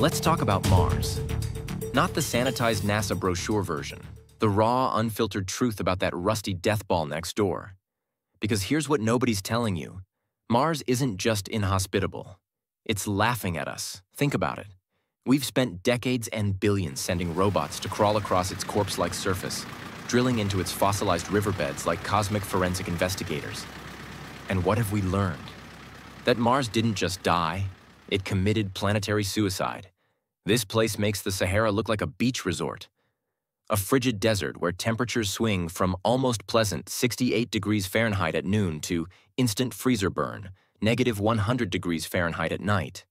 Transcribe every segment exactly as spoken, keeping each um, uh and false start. Let's talk about Mars. Not the sanitized NASA brochure version, the raw, unfiltered truth about that rusty death ball next door. Because here's what nobody's telling you. Mars isn't just inhospitable. It's laughing at us. Think about it. We've spent decades and billions sending robots to crawl across its corpse-like surface, drilling into its fossilized riverbeds like cosmic forensic investigators. And what have we learned? That Mars didn't just die, it committed planetary suicide. This place makes the Sahara look like a beach resort, a frigid desert where temperatures swing from almost pleasant sixty-eight degrees Fahrenheit at noon to instant freezer burn, negative one hundred degrees Fahrenheit at night.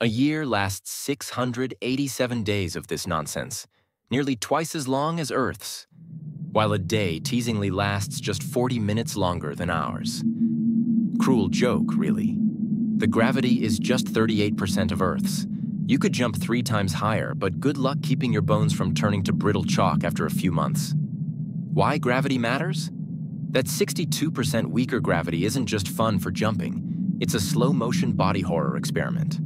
A year lasts six hundred eighty-seven days of this nonsense, nearly twice as long as Earth's, while a day teasingly lasts just forty minutes longer than ours. Cruel joke, really. The gravity is just thirty-eight percent of Earth's. You could jump three times higher, but good luck keeping your bones from turning to brittle chalk after a few months. Why gravity matters? That sixty-two percent weaker gravity isn't just fun for jumping. It's a slow-motion body horror experiment.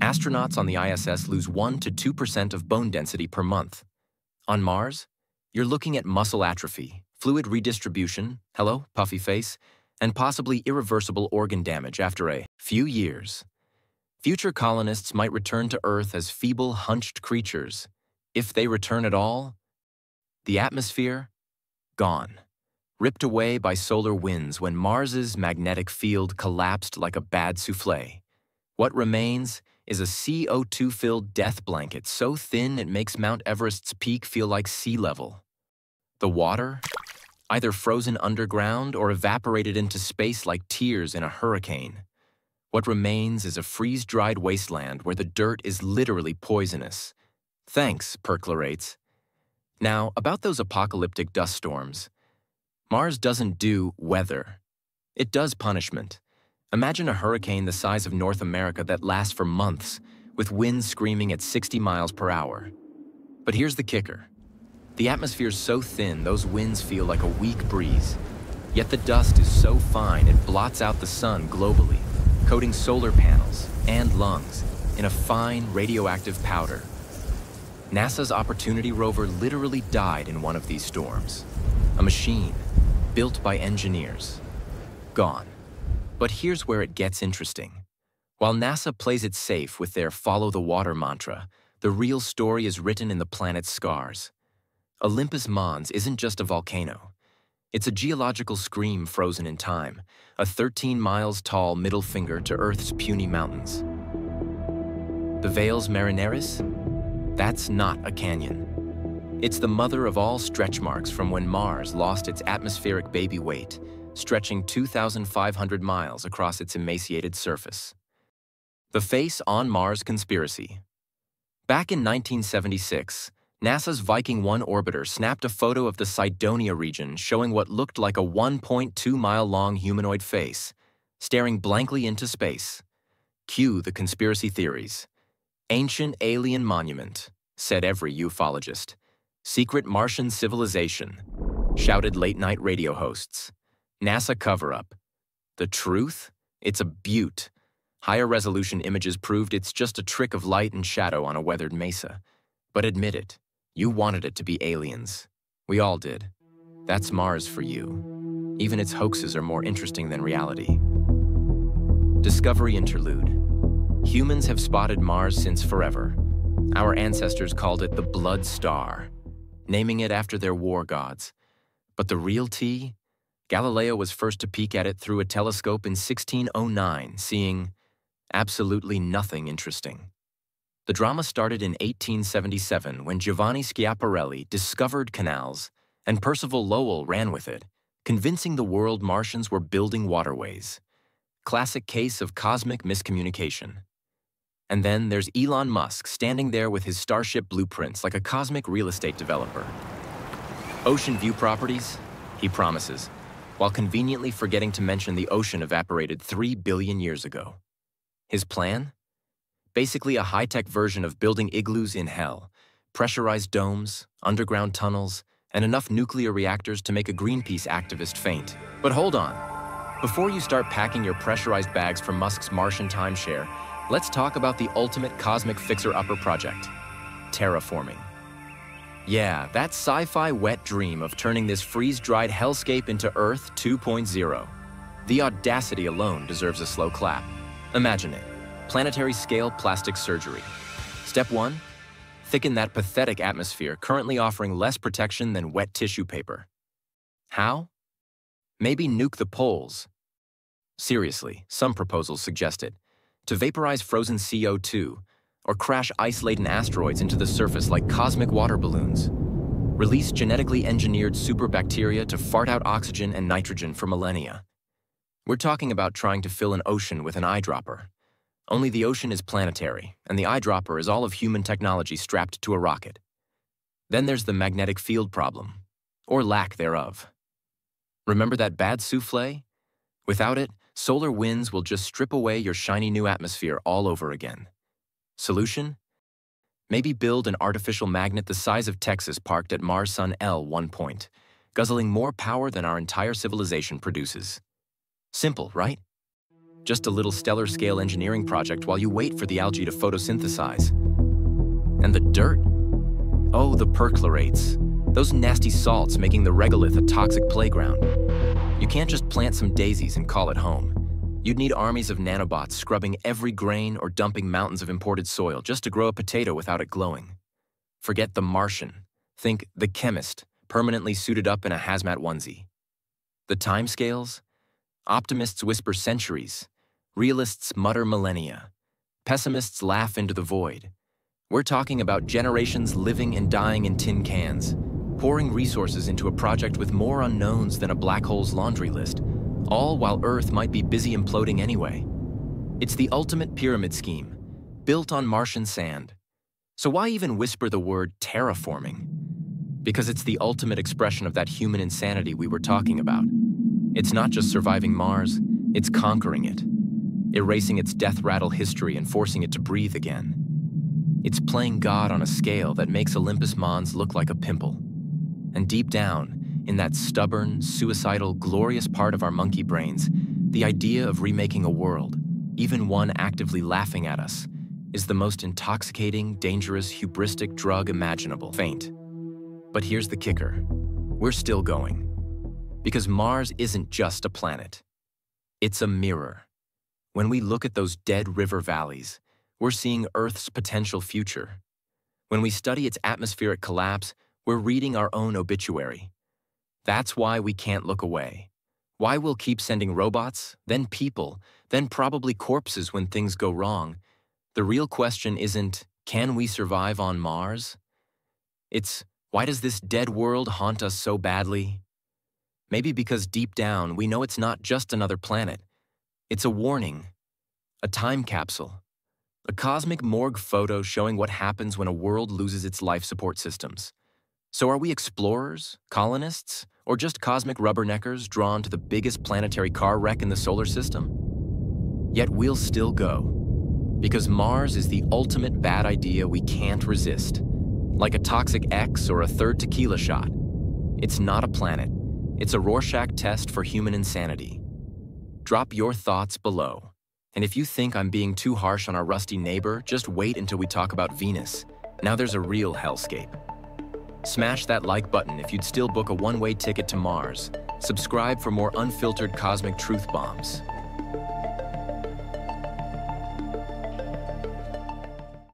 Astronauts on the I S S lose one to two percent of bone density per month. On Mars, you're looking at muscle atrophy, fluid redistribution, hello, puffy face, and possibly irreversible organ damage after a few years. Future colonists might return to Earth as feeble, hunched creatures. If they return at all, the atmosphere, gone, ripped away by solar winds when Mars's magnetic field collapsed like a bad souffle. What remains is a C O two-filled death blanket so thin it makes Mount Everest's peak feel like sea level. The water, either frozen underground or evaporated into space like tears in a hurricane. What remains is a freeze-dried wasteland where the dirt is literally poisonous. Thanks, perchlorates. Now, about those apocalyptic dust storms. Mars doesn't do weather. It does punishment. Imagine a hurricane the size of North America that lasts for months, with winds screaming at sixty miles per hour. But here's the kicker. The atmosphere's so thin those winds feel like a weak breeze. Yet the dust is so fine it blots out the sun globally, coating solar panels and lungs in a fine radioactive powder. NASA's Opportunity rover literally died in one of these storms. A machine built by engineers. Gone. But here's where it gets interesting. While NASA plays it safe with their follow the water mantra, the real story is written in the planet's scars. Olympus Mons isn't just a volcano. It's a geological scream frozen in time, a thirteen miles tall middle finger to Earth's puny mountains. The Valles Marineris? That's not a canyon. It's the mother of all stretch marks from when Mars lost its atmospheric baby weight, stretching two thousand five hundred miles across its emaciated surface. The Face on Mars conspiracy. Back in nineteen seventy-six, NASA's Viking one orbiter snapped a photo of the Cydonia region showing what looked like a one point two mile long humanoid face, staring blankly into space. Cue the conspiracy theories. Ancient alien monument, said every ufologist. Secret Martian civilization, shouted late-night radio hosts. NASA cover-up. The truth? It's a beaut. Higher resolution images proved it's just a trick of light and shadow on a weathered mesa. But admit it. You wanted it to be aliens. We all did. That's Mars for you. Even its hoaxes are more interesting than reality. Discovery interlude. Humans have spotted Mars since forever. Our ancestors called it the Blood Star, naming it after their war gods. But the real tea? Galileo was first to peek at it through a telescope in sixteen oh nine, seeing absolutely nothing interesting. The drama started in eighteen seventy-seven when Giovanni Schiaparelli discovered canals and Percival Lowell ran with it, convincing the world Martians were building waterways. Classic case of cosmic miscommunication. And then there's Elon Musk standing there with his Starship blueprints like a cosmic real estate developer. Ocean view properties, he promises, while conveniently forgetting to mention the ocean evaporated three billion years ago. His plan? Basically a high-tech version of building igloos in hell, pressurized domes, underground tunnels, and enough nuclear reactors to make a Greenpeace activist faint. But hold on. Before you start packing your pressurized bags for Musk's Martian timeshare, let's talk about the ultimate cosmic fixer-upper project, terraforming. Yeah, that sci-fi wet dream of turning this freeze-dried hellscape into Earth two point oh. The audacity alone deserves a slow clap. Imagine it. Planetary-scale plastic surgery. Step one, thicken that pathetic atmosphere currently offering less protection than wet tissue paper. How? Maybe nuke the poles. Seriously, some proposals suggested to vaporize frozen C O two or crash ice-laden asteroids into the surface like cosmic water balloons. Release genetically engineered superbacteria to fart out oxygen and nitrogen for millennia. We're talking about trying to fill an ocean with an eyedropper. Only the ocean is planetary, and the eyedropper is all of human technology strapped to a rocket. Then there's the magnetic field problem, or lack thereof. Remember that bad souffle? Without it, solar winds will just strip away your shiny new atmosphere all over again. Solution? Maybe build an artificial magnet the size of Texas parked at Mars Sun L one point, guzzling more power than our entire civilization produces. Simple, right? Just a little stellar-scale engineering project while you wait for the algae to photosynthesize. And the dirt? Oh, the perchlorates. Those nasty salts making the regolith a toxic playground. You can't just plant some daisies and call it home. You'd need armies of nanobots scrubbing every grain or dumping mountains of imported soil just to grow a potato without it glowing. Forget the Martian. Think the chemist, permanently suited up in a hazmat onesie. The timescales? Optimists whisper centuries, realists mutter millennia, pessimists laugh into the void. We're talking about generations living and dying in tin cans, pouring resources into a project with more unknowns than a black hole's laundry list, all while Earth might be busy imploding anyway. It's the ultimate pyramid scheme, built on Martian sand. So why even whisper the word terraforming? Because it's the ultimate expression of that human insanity we were talking about. It's not just surviving Mars, it's conquering it, erasing its death rattle history and forcing it to breathe again. It's playing God on a scale that makes Olympus Mons look like a pimple. And deep down, in that stubborn, suicidal, glorious part of our monkey brains, the idea of remaking a world, even one actively laughing at us, is the most intoxicating, dangerous, hubristic drug imaginable. Faint. But here's the kicker. We're still going. Because Mars isn't just a planet. It's a mirror. When we look at those dead river valleys, we're seeing Earth's potential future. When we study its atmospheric collapse, we're reading our own obituary. That's why we can't look away. Why we'll keep sending robots, then people, then probably corpses when things go wrong. The real question isn't, can we survive on Mars? It's, why does this dead world haunt us so badly? Maybe because deep down, we know it's not just another planet. It's a warning, a time capsule, a cosmic morgue photo showing what happens when a world loses its life support systems. So are we explorers, colonists, or just cosmic rubberneckers drawn to the biggest planetary car wreck in the solar system? Yet we'll still go, because Mars is the ultimate bad idea we can't resist. Like a toxic X or a third tequila shot, it's not a planet. It's a Rorschach test for human insanity. Drop your thoughts below. And if you think I'm being too harsh on our rusty neighbor, just wait until we talk about Venus. Now there's a real hellscape. Smash that like button if you'd still book a one-way ticket to Mars. Subscribe for more unfiltered cosmic truth bombs.